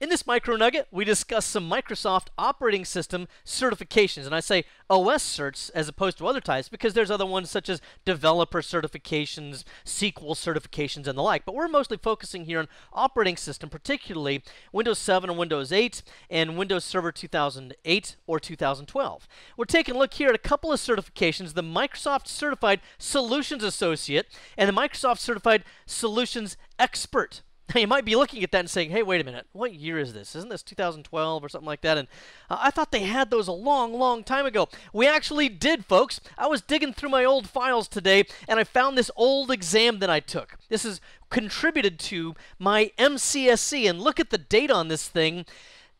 In this MicroNugget, we discuss some Microsoft operating system certifications. And I say OS certs as opposed to other types because there's other ones such as developer certifications, SQL certifications, and the like. But we're mostly focusing here on operating system, particularly Windows 7 and Windows 8 and Windows Server 2008 or 2012. We're taking a look here at a couple of certifications, the Microsoft Certified Solutions Associate and the Microsoft Certified Solutions Expert. Now, you might be looking at that and saying, hey, wait a minute, what year is this? Isn't this 2012 or something like that? And I thought they had those a long, long time ago. We actually did, folks. I was digging through my old files today, and I found this old exam that I took. This is contributed to my MCSE, and look at the date on this thing.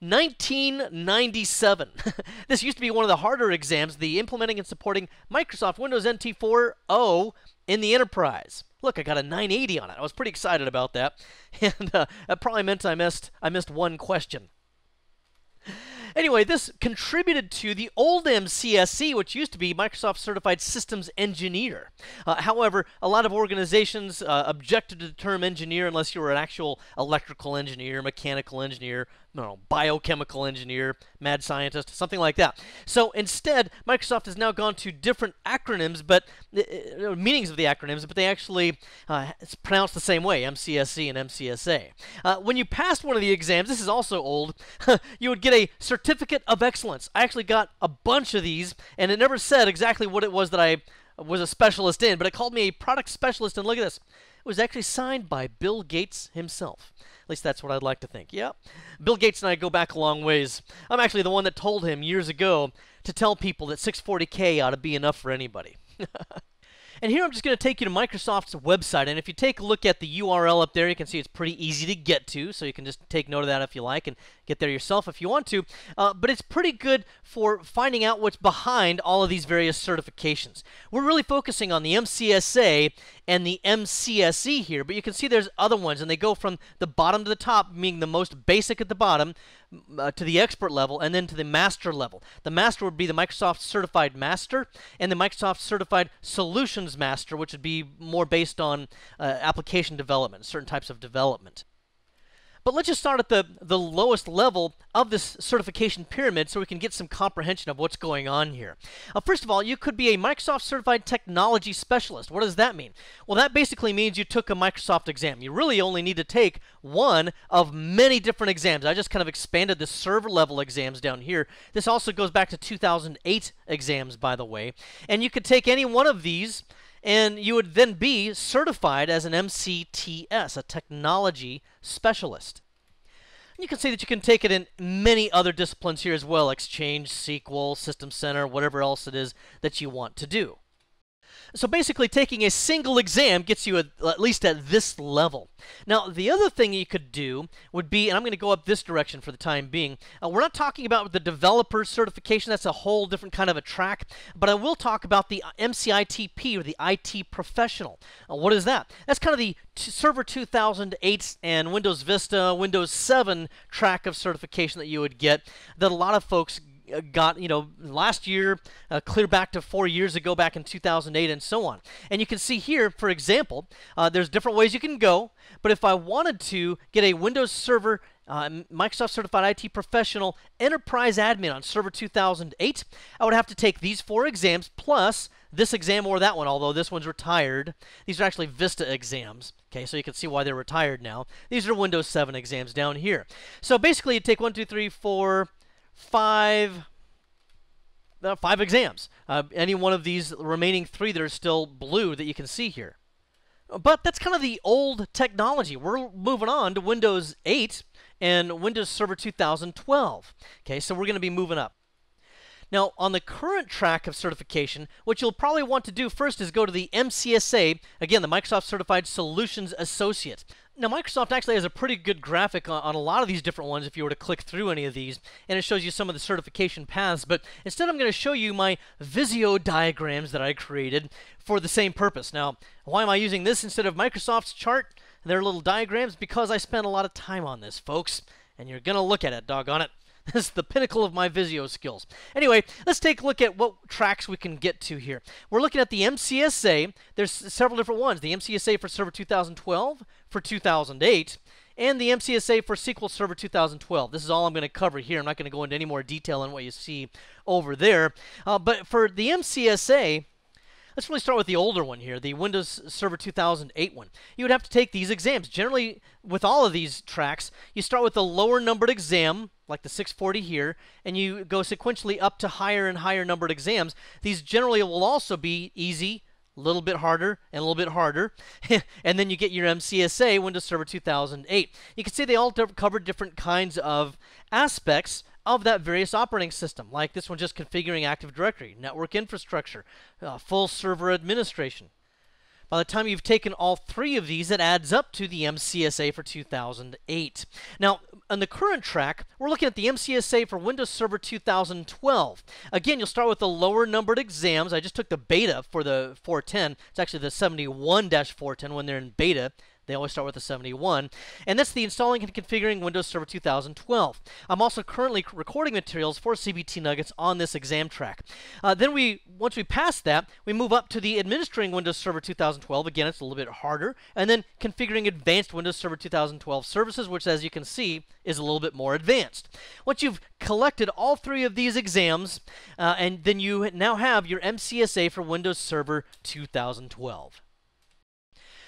1997. This used to be one of the harder exams, the Implementing and Supporting Microsoft Windows NT 4.0 in the Enterprise. Look, I got a 980 on it. I was pretty excited about that, and that probably meant I missed one question. Anyway, this contributed to the old MCSE, which used to be Microsoft Certified Systems Engineer. However, a lot of organizations objected to the term engineer unless you were an actual electrical engineer, mechanical engineer, biochemical engineer, mad scientist, something like that. So instead, Microsoft has now gone to different acronyms, but meanings of the acronyms, but they actually it's pronounced the same way, MCSE and MCSA. When you passed one of the exams, this is also old, you would get a Certificate of Excellence. I actually got a bunch of these, and it never said exactly what it was that I was a specialist in, but it called me a product specialist, and look at this. It was actually signed by Bill Gates himself. At least that's what I'd like to think. Yep. Bill Gates and I go back a long ways. I'm actually the one that told him years ago to tell people that 640K ought to be enough for anybody. And here I'm just going to take you to Microsoft's website, and if you take a look at the URL up there, you can see it's pretty easy to get to, so you can just take note of that if you like and get there yourself if you want to. But it's pretty good for finding out what's behind all of these various certifications. We're really focusing on the MCSA and the MCSE here, but you can see there's other ones, and they go from the bottom to the top, meaning the most basic at the bottom, to the expert level, and then to the master level. The master would be the Microsoft Certified Master and the Microsoft Certified Solutions Master, which would be more based on application development, certain types of development. But let's just start at the lowest level of this certification pyramid so we can get some comprehension of what's going on here. First of all, you could be a Microsoft Certified Technology Specialist. What does that mean? Well, that basically means you took a Microsoft exam. You really only need to take one of many different exams. I just kind of expanded the server level exams down here. This also goes back to 2008 exams, by the way. And you could take any one of these, and you would then be certified as an MCTS, a technology specialist. And you can see that you can take it in many other disciplines here as well, Exchange, SQL, System Center, whatever else it is that you want to do. So basically, taking a single exam gets you at least at this level. Now, the other thing you could do would be, and I'm going to go up this direction for the time being. We're not talking about the developer certification. That's a whole different kind of a track. But I will talk about the MCITP, or the IT professional. What is that? That's kind of the Server 2008 and Windows Vista, Windows 7 track of certification that you would get, that a lot of folks got, last year, clear back to 4 years ago, back in 2008, and so on. And you can see here, for example, there's different ways you can go, but if I wanted to get a Windows Server Microsoft Certified IT Professional Enterprise Admin on Server 2008, I would have to take these four exams plus this exam or that one, although this one's retired. These are actually Vista exams, okay, so you can see why they're retired now. These are Windows 7 exams down here. So basically, you take 1, 2, 3, 4, 5 exams, any one of these remaining three that are still blue that you can see here. But that's kind of the old technology. We're moving on to Windows 8 and Windows Server 2012. Okay, so we're going to be moving up. Now, on the current track of certification, what you'll probably want to do first is go to the MCSA, again, the Microsoft Certified Solutions Associate. Now, Microsoft actually has a pretty good graphic on a lot of these different ones if you were to click through any of these, and it shows you some of the certification paths. But instead, I'm going to show you my Visio diagrams that I created for the same purpose. Now, why am I using this instead of Microsoft's chart, their little diagrams? Because I spent a lot of time on this, folks, and you're going to look at it, doggone it. This is the pinnacle of my Visio skills. Anyway, let's take a look at what tracks we can get to here. We're looking at the MCSA. There's several different ones. The MCSA for Server 2012, for 2008, and the MCSA for SQL Server 2012. This is all I'm going to cover here. I'm not going to go into any more detail on what you see over there. But for the MCSA, let's really start with the older one here, the Windows Server 2008 one. You would have to take these exams. Generally, with all of these tracks, you start with the lower numbered exam, like the 640 here, and you go sequentially up to higher and higher numbered exams. These generally will also be easy, a little bit harder, and a little bit harder. And then you get your MCSA, Windows Server 2008. You can see they all cover different kinds of aspects of that various operating system, like this one, just configuring Active Directory, network infrastructure, full server administration. By the time you've taken all three of these, it adds up to the MCSA for 2008. Now, on the current track, we're looking at the MCSA for Windows Server 2012. Again, you'll start with the lower numbered exams. I just took the beta for the 410. It's actually the 71-410 when they're in beta. They always start with a 71, and that's the installing and configuring Windows Server 2012. I'm also currently recording materials for CBT Nuggets on this exam track. Then once we pass that, we move up to the administering Windows Server 2012. Again, it's a little bit harder, and then configuring advanced Windows Server 2012 services, which, as you can see, is a little bit more advanced. Once you've collected all three of these exams, and then you now have your MCSA for Windows Server 2012.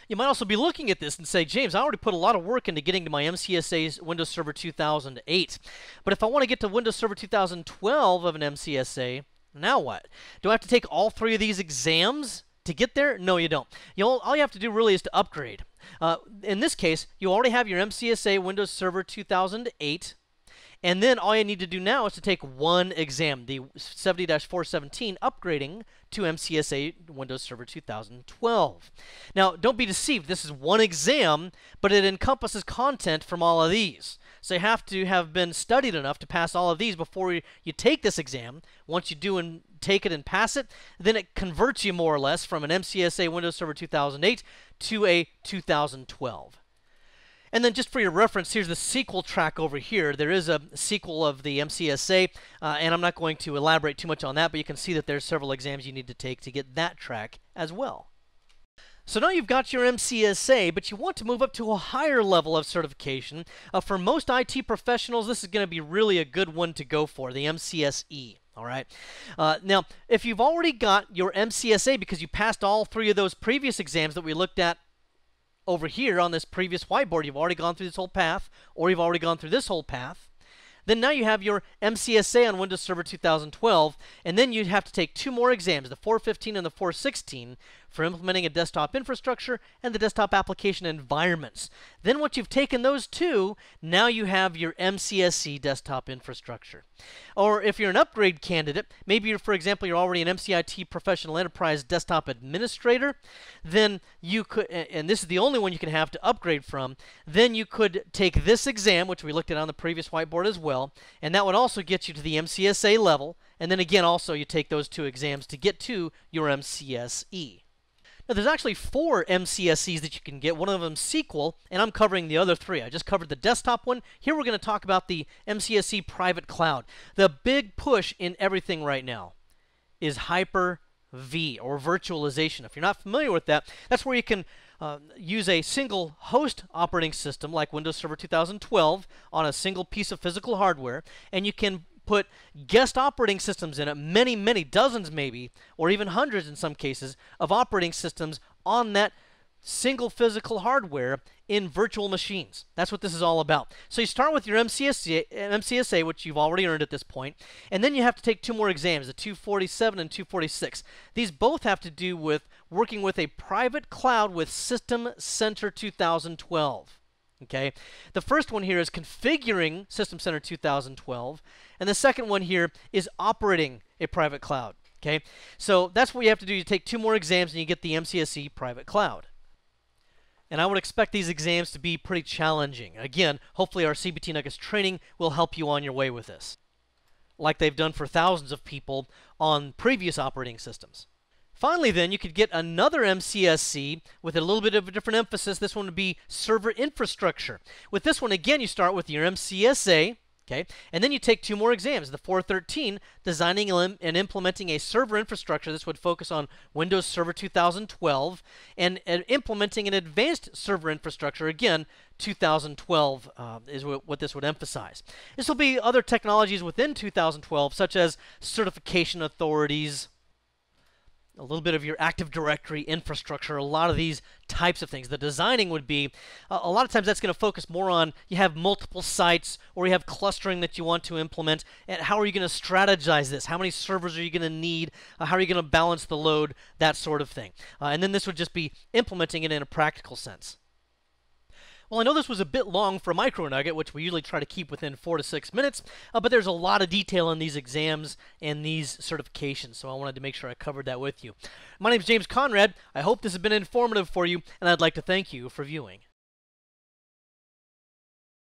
You might also be looking at this and say, James, I already put a lot of work into getting to my MCSA's Windows Server 2008. But if I want to get to Windows Server 2012 of an MCSA, now what? Do I have to take all three of these exams to get there? No, you don't. All you have to do really is to upgrade. In this case, you already have your MCSA Windows Server 2008. And then all you need to do now is to take one exam, the 70-417, upgrading to MCSA Windows Server 2012. Now, don't be deceived. This is one exam, but it encompasses content from all of these. So you have to have been studied enough to pass all of these before you take this exam. Once you do and take it and pass it, then it converts you more or less from an MCSA Windows Server 2008 to a 2012. And then just for your reference, here's the SQL track over here. There is a SQL of the MCSA, and I'm not going to elaborate too much on that, but you can see that there's several exams you need to take to get that track as well. So now you've got your MCSA, but you want to move up to a higher level of certification. For most IT professionals, this is going to be really a good one to go for, the MCSE. All right. Now, if you've already got your MCSA because you passed all three of those previous exams that we looked at over here on this previous whiteboard, you've already gone through this whole path, or you've already gone through this whole path, then now you have your MCSA on Windows Server 2012, and then you'd have to take two more exams, the 415 and the 416, for implementing a desktop infrastructure and the desktop application environments. Then once you've taken those two, now you have your MCSE desktop infrastructure. Or if you're an upgrade candidate, maybe you're, for example, you're already an MCIT professional enterprise desktop administrator, then you could, and this is the only one you can have to upgrade from, then you could take this exam, which we looked at on the previous whiteboard as well, and that would also get you to the MCSA level, and then again also you take those two exams to get to your MCSE. Now, there's actually four MCSEs that you can get. One of them is SQL, and I'm covering the other three. I just covered the desktop one. Here we're going to talk about the MCSE private cloud. The big push in everything right now is Hyper-V, or virtualization. If you're not familiar with that, that's where you can use a single host operating system like Windows Server 2012 on a single piece of physical hardware, and you can put guest operating systems in it, many, many dozens maybe, or even hundreds in some cases, of operating systems on that single physical hardware in virtual machines. That's what this is all about. So you start with your MCSA, which you've already earned at this point, and then you have to take two more exams, the 247 and 246. These both have to do with working with a private cloud with System Center 2012. Okay, the first one here is configuring System Center 2012, and the second one here is operating a private cloud. Okay, so that's what you have to do. You take two more exams and you get the MCSE private cloud. And I would expect these exams to be pretty challenging. Again, hopefully our CBT Nuggets training will help you on your way with this, like they've done for thousands of people on previous operating systems. Finally, then, you could get another MCSE with a little bit of a different emphasis. This one would be server infrastructure. With this one, again, you start with your MCSA, Okay? And then you take two more exams, the 413, Designing and Implementing a Server Infrastructure. This would focus on Windows Server 2012, and Implementing an Advanced Server Infrastructure, again, 2012 is what this would emphasize. This will be other technologies within 2012, such as certification authorities, a little bit of your Active Directory infrastructure, a lot of these types of things. The designing would be, a lot of times that's going to focus more on you have multiple sites or you have clustering that you want to implement, and how are you going to strategize this? How many servers are you going to need? How are you going to balance the load? That sort of thing. And then this would just be implementing it in a practical sense. Well, I know this was a bit long for MicroNugget, which we usually try to keep within 4 to 6 minutes, but there's a lot of detail in these exams and these certifications, so I wanted to make sure I covered that with you. My name is James Conrad. I hope this has been informative for you, and I'd like to thank you for viewing.